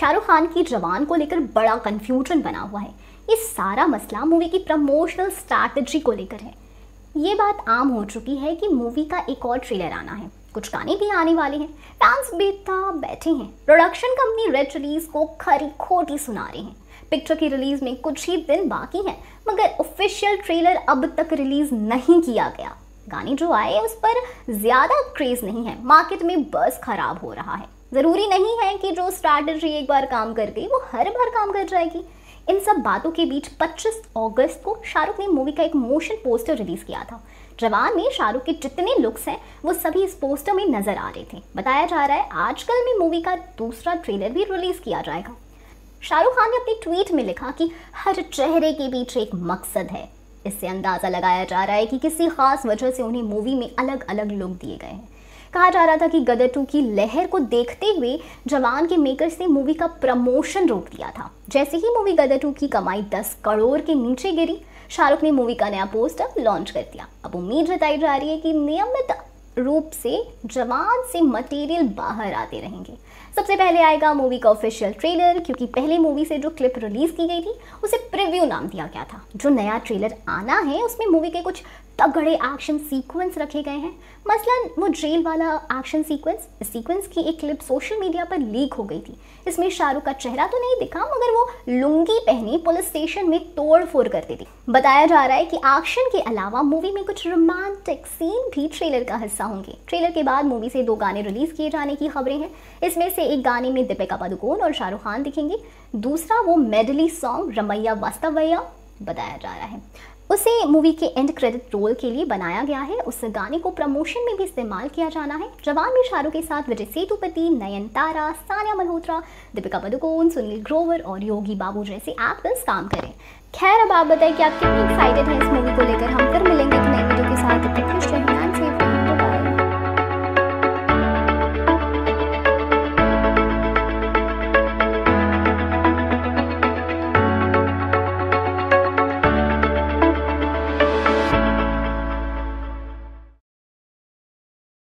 शाहरुख़ खान की जवान को लेकर बड़ा कन्फ्यूजन बना हुआ है। ये सारा मसला मूवी की प्रमोशनल स्ट्रैटेजी को लेकर है। ये बात आम हो चुकी है कि मूवी का एक और ट्रेलर आना है, कुछ गाने भी आने वाले हैं, फैंस बेताब बैठे हैं। प्रोडक्शन कंपनी रेड रिलीज को खरी खोटी सुना रहे हैं। पिक्चर की रिलीज में कुछ ही दिन बाकी हैं, मगर ऑफिशियल ट्रेलर अब तक रिलीज नहीं किया गया। गाने जो आए उस पर ज़्यादा क्रेज नहीं है, मार्केट में बस खराब हो रहा है। ज़रूरी नहीं है कि जो स्ट्रैटेजी एक बार काम कर गई वो हर बार काम कर जाएगी। इन सब बातों के बीच 25 अगस्त को शाहरुख ने मूवी का एक मोशन पोस्टर रिलीज़ किया था। जवान में शाहरुख के जितने लुक्स हैं वो सभी इस पोस्टर में नज़र आ रहे थे। बताया जा रहा है आजकल में मूवी का दूसरा ट्रेलर भी रिलीज़ किया जाएगा। शाहरुख खान ने अपने ट्वीट में लिखा कि हर चेहरे के पीछे एक मकसद है। इससे अंदाज़ा लगाया जा रहा है कि किसी खास वजह से उन्हें मूवी में अलग अलग लुक दिए गए हैं। कहा जा रहा था कि गदर 2 की लहर को देखते हुए जवान के मेकर्स ने मूवी का प्रमोशन रोक दिया था। जैसे ही मूवी गदर 2 की कमाई 10 करोड़ के नीचे गिरी, शाहरुख ने मूवी का नया पोस्टर लॉन्च कर दिया। अब उम्मीद जताई जा रही है कि नियमित रूप से जवान से मटेरियल बाहर आते रहेंगे। सबसे पहले आएगा मूवी का ऑफिशियल ट्रेलर, क्योंकि पहले मूवी से जो क्लिप रिलीज की गई थी उसे प्रीव्यू नाम दिया गया था। जो नया ट्रेलर आना है उसमें मूवी के कुछ तगड़े एक्शन सीक्वेंस रखे गए हैं, मसलन वो जेल वाला एक्शन सीक्वेंस। इस सीक्वेंस की एक क्लिप सोशल मीडिया पर लीक हो गई थी। इसमें शाहरुख का चेहरा तो नहीं दिखा, मगर वो लुंगी पहनी पुलिस स्टेशन में तोड़फोड़ करती थी। बताया जा रहा है कि एक्शन के अलावा मूवी में कुछ रोमांटिक सीन भी ट्रेलर का हिस्सा होंगे। ट्रेलर के बाद मूवी से 2 गाने रिलीज किए जाने की खबरें हैं। इसमें से एक गाने में दीपिका पादुकोन और शाहरुख खान दिखेंगे, दूसरा वो मेडली सॉन्ग रमैया वास्तवैया बताया जा रहा है। उसे मूवी के एंड क्रेडिट रोल के लिए बनाया गया है। उस गाने को प्रमोशन में भी इस्तेमाल किया जाना है। जवान में शाहरुख के साथ विजय सेतुपति, नयनतारा, सान्या मल्होत्रा, दीपिका पादुकोन, सुनील ग्रोवर और योगी बाबू जैसे एक्टर्स काम करें। खैर, अब आप बताइए कि आप कितने एक्साइटेड हैं इस मूवी